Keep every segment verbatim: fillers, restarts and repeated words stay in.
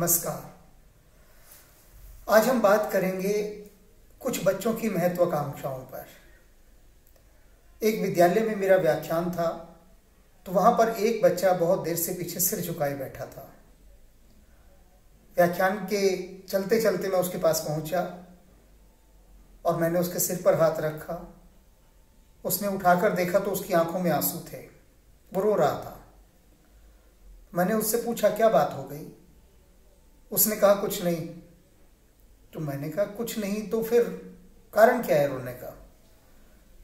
नमस्कार। आज हम बात करेंगे कुछ बच्चों की महत्वाकांक्षाओं पर। एक विद्यालय में मेरा व्याख्यान था, तो वहां पर एक बच्चा बहुत देर से पीछे सिर झुकाए बैठा था। व्याख्यान के चलते चलते मैं उसके पास पहुंचा और मैंने उसके सिर पर हाथ रखा। उसने उठाकर देखा तो उसकी आंखों में आंसू थे, वो रो रहा था। मैंने उससे पूछा क्या बात हो गई। उसने कहा कुछ नहीं। तो मैंने कहा कुछ नहीं तो फिर कारण क्या है रोने का।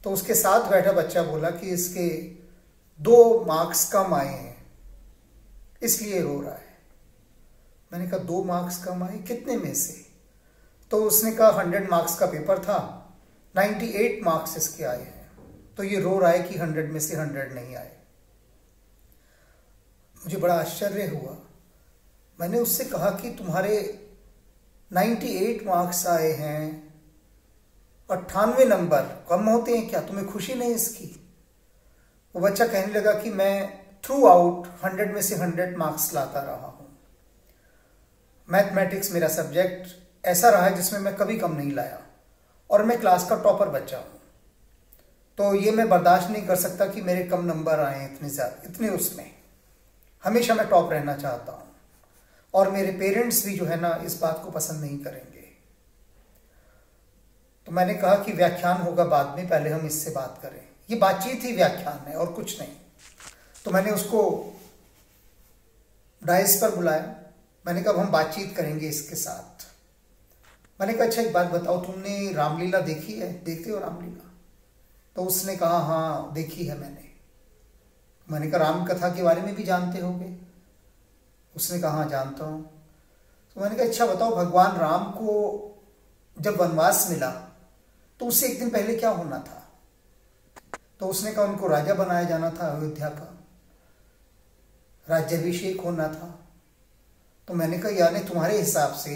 तो उसके साथ बैठा बच्चा बोला कि इसके दो मार्क्स कम आए हैं, इसलिए रो रहा है। मैंने कहा दो मार्क्स कम आए, कितने में से। तो उसने कहा हंड्रेड मार्क्स का पेपर था, नाइन्टी एट मार्क्स इसके आए हैं, तो ये रो रहा है कि हंड्रेड में से हंड्रेड नहीं आए। मुझे बड़ा आश्चर्य हुआ। मैंने उससे कहा कि तुम्हारे अट्ठानवे मार्क्स आए हैं, अट्ठानवे नंबर कम होते हैं क्या, तुम्हें खुशी नहीं इसकी। वो बच्चा कहने लगा कि मैं थ्रू आउट हंड्रेड में से हंड्रेड मार्क्स लाता रहा हूं। मैथमेटिक्स मेरा सब्जेक्ट ऐसा रहा है जिसमें मैं कभी कम नहीं लाया और मैं क्लास का टॉपर बच्चा हूं। तो ये मैं बर्दाश्त नहीं कर सकता कि मेरे कम नंबर आए इतने ज़्यादा इतने। उसमें हमेशा मैं टॉप रहना चाहता हूँ और मेरे पेरेंट्स भी जो है ना इस बात को पसंद नहीं करेंगे। तो मैंने कहा कि व्याख्यान होगा बाद में, पहले हम इससे बात करें। ये बातचीत ही व्याख्यान है और कुछ नहीं। तो मैंने उसको डाइस पर बुलाया। मैंने कहा अब हम बातचीत करेंगे इसके साथ। मैंने कहा अच्छा एक बात बताओ, तुमने रामलीला देखी है, देखते हो रामलीला। तो उसने कहा हाँ देखी है मैंने। मैंने कहा राम कथा के बारे में भी जानते होगे। उसने कहा हाँ जानता हूँ। तो मैंने कहा अच्छा बताओ, भगवान राम को जब वनवास मिला तो उससे एक दिन पहले क्या होना था। तो उसने कहा उनको राजा बनाया जाना था अयोध्या का, राज्याभिषेक होना था। तो मैंने कहा यानी तुम्हारे हिसाब से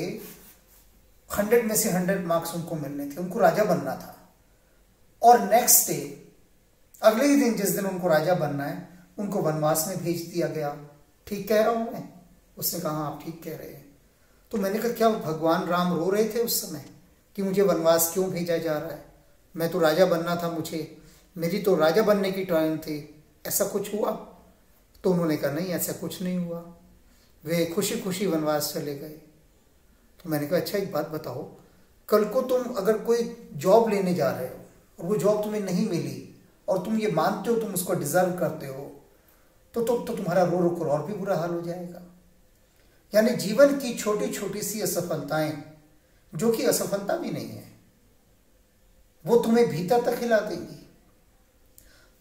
हंड्रेड में से हंड्रेड मार्क्स उनको मिलने थे, उनको राजा बनना था। और नेक्स्ट डे अगले ही दिन जिस दिन उनको राजा बनना है, उनको वनवास में भेज दिया गया। ठीक कह रहा हूं मैं। उसने कहा आप ठीक कह रहे हैं। तो मैंने कहा क्या भगवान राम रो रहे थे उस समय कि मुझे वनवास क्यों भेजा जा रहा है, मैं तो राजा बनना था, मुझे मेरी तो राजा बनने की ड्राइंग थी, ऐसा कुछ हुआ। तो उन्होंने कहा नहीं ऐसा कुछ नहीं हुआ, वे खुशी खुशी वनवास चले गए। तो मैंने कहा अच्छा एक बात बताओ, कल को तुम अगर कोई जॉब लेने जा रहे हो और वो जॉब तुम्हें नहीं मिली और तुम ये मानते हो तुम उसको डिजर्व करते हो, तो तो, तो तुम्हारा रो रो कर और भी बुरा हाल हो जाएगा। यानी जीवन की छोटी छोटी सी असफलताएं, जो कि असफलता भी नहीं है, वो तुम्हें भीतर तक हिला देंगी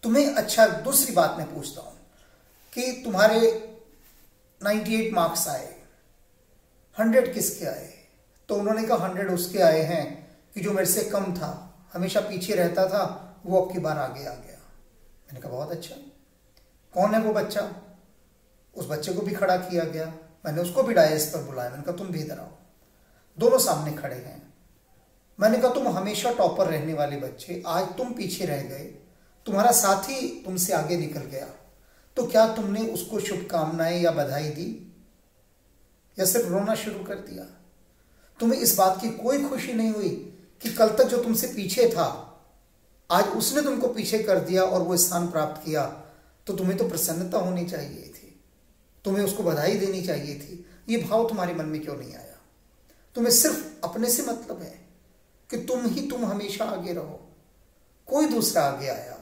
तुम्हें। अच्छा दूसरी बात मैं पूछता हूं कि तुम्हारे अट्ठानवे मार्क्स आए, हंड्रेड किसके आए। तो उन्होंने कहा हंड्रेड उसके आए हैं कि जो मेरे से कम था, हमेशा पीछे रहता था, वो अब की बार आगे आ गया। मैंने कहा बहुत अच्छा, कौन है वो बच्चा। उस बच्चे को भी खड़ा किया गया। मैंने उसको भी डायस पर बुलाया। मैंने कहा तुम भी इधर आओ। दोनों सामने खड़े हैं। मैंने कहा तुम हमेशा टॉपर रहने वाले बच्चे, आज तुम पीछे रह गए, तुम्हारा साथी तुमसे आगे निकल गया, तो क्या तुमने उसको शुभकामनाएं या बधाई दी या सिर्फ रोना शुरू कर दिया। तुम्हें इस बात की कोई खुशी नहीं हुई कि कल तक जो तुमसे पीछे था आज उसने तुमको पीछे कर दिया और वो स्थान प्राप्त किया। तो तुम्हें तो प्रसन्नता होनी चाहिए थी, तुम्हें उसको बधाई देनी चाहिए थी। ये भाव तुम्हारे मन में क्यों नहीं आया। तुम्हें सिर्फ अपने से मतलब है कि तुम ही तुम हमेशा आगे रहो, कोई दूसरा आगे आया।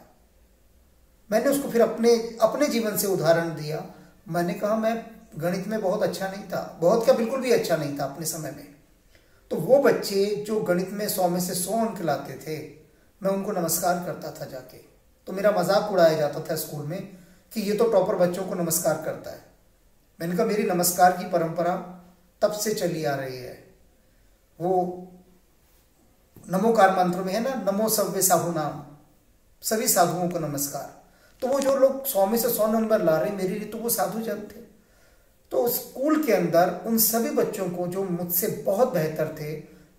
मैंने उसको फिर अपने अपने जीवन से उदाहरण दिया। मैंने कहा मैं गणित में बहुत अच्छा नहीं था, बहुत क्या बिल्कुल भी अच्छा नहीं था अपने समय में। तो वो बच्चे जो गणित में सौ में से सौ अंक लाते थे, मैं उनको नमस्कार करता था जाके। तो मेरा मजाक उड़ाया जाता था स्कूल में कि ये तो टॉपर बच्चों को नमस्कार करता है। मैंने कहा मेरी नमस्कार की परंपरा तब से चली आ रही है। वो नमोकार मंत्र में है ना, नमो सव्वे साधु नाम, सभी साधुओं को नमस्कार। तो वो जो लोग सौ में से सौ नंबर ला रहे मेरे लिए तो वो साधु जन थे। तो स्कूल के अंदर उन सभी बच्चों को जो मुझसे बहुत बेहतर थे,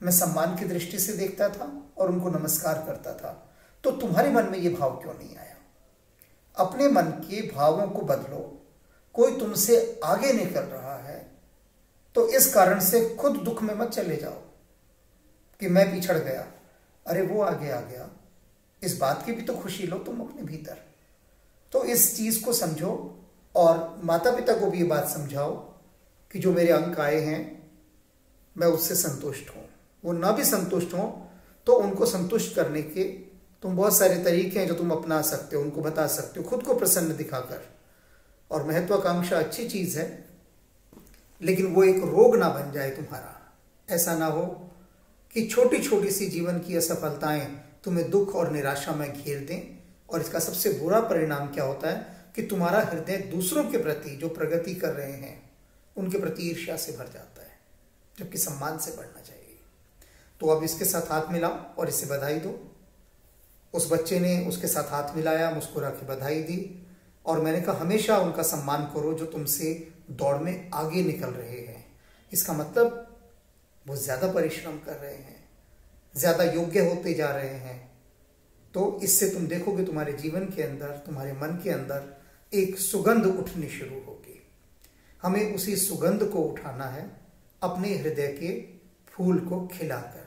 मैं सम्मान की दृष्टि से देखता था और उनको नमस्कार करता था। तो तुम्हारे मन में ये भाव क्यों नहीं आया। अपने मन के भावों को बदलो। कोई तुमसे आगे निकल रहा है तो इस कारण से खुद दुख में मत चले जाओ कि मैं पिछड़ गया, अरे वो आगे आ गया, इस बात की भी तो खुशी लो तुम अपने भीतर। तो इस चीज को समझो और माता पिता को भी ये बात समझाओ कि जो मेरे अंक आए हैं मैं उससे संतुष्ट हूं। वो ना भी संतुष्ट हो तो उनको संतुष्ट करने के तुम बहुत सारे तरीके हैं जो तुम अपना सकते हो, उनको बता सकते हो खुद को प्रसन्न दिखाकर। और महत्वाकांक्षा अच्छी चीज है, लेकिन वो एक रोग ना बन जाए तुम्हारा। ऐसा ना हो कि छोटी छोटी सी जीवन की असफलताएं तुम्हें दुख और निराशा में घेर दें, और इसका सबसे बुरा परिणाम क्या होता है कि तुम्हारा हृदय दूसरों के प्रति जो प्रगति कर रहे हैं उनके प्रति ईर्ष्या से भर जाता है, जबकि सम्मान से बढ़ना चाहिए। तो अब इसके साथ हाथ मिलाओ और इसे बधाई दो। उस बच्चे ने उसके साथ हाथ मिलाया, मुस्कुरा के बधाई दी, और मैंने कहा हमेशा उनका सम्मान करो जो तुमसे दौड़ में आगे निकल रहे हैं। इसका मतलब वो ज्यादा परिश्रम कर रहे हैं, ज्यादा योग्य होते जा रहे हैं। तो इससे तुम देखोगे तुम्हारे जीवन के अंदर, तुम्हारे मन के अंदर एक सुगंध उठनी शुरू होगी। हमें उसी सुगंध को उठाना है अपने हृदय के फूल को खिलाकर।